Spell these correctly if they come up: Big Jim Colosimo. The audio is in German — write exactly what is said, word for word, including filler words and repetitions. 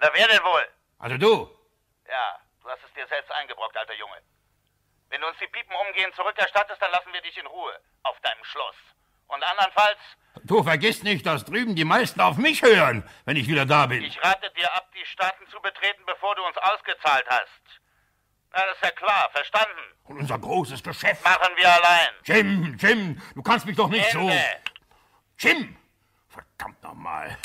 Na, wer denn wohl? Also du. Ja, du hast es dir selbst eingebrockt, alter Junge. Wenn du uns die Piepen umgehend zurückerstattest, dann lassen wir dich in Ruhe. Auf deinem Schloss. Und andernfalls... Du vergiss nicht, dass drüben die meisten auf mich hören, wenn ich wieder da bin. Ich rate dir ab, die Staaten zu betreten, bevor du uns ausgezahlt hast. Na, das ist ja klar, verstanden. Und unser großes Geschäft... Machen wir allein. Jim, Jim, du kannst mich doch nicht Ende. So... Jim! Verdammt nochmal.